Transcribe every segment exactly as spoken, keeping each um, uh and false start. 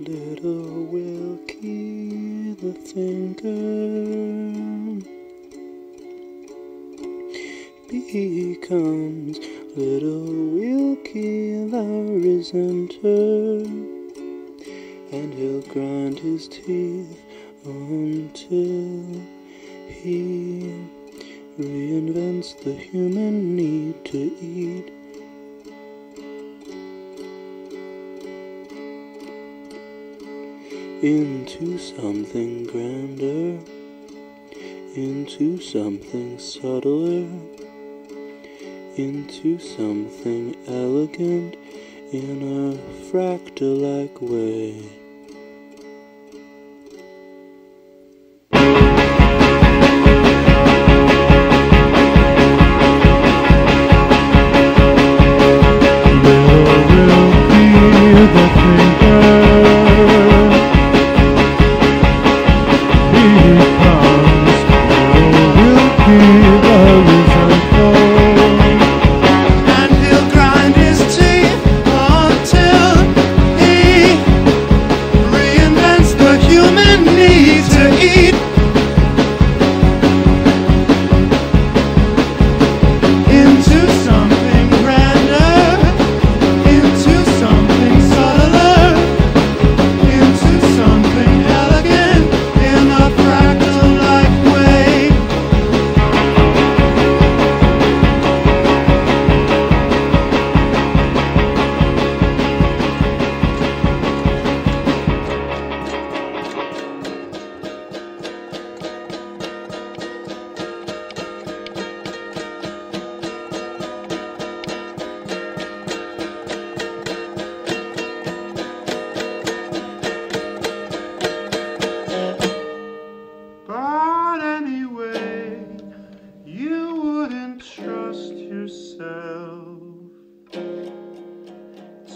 Little Wilkie the thinker becomes little Wilkie the resenter, and he'll grind his teeth until he reinvents the human need to eat. Into something grander, into something subtler, into something elegant in a fractal-like way.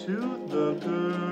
To the girl.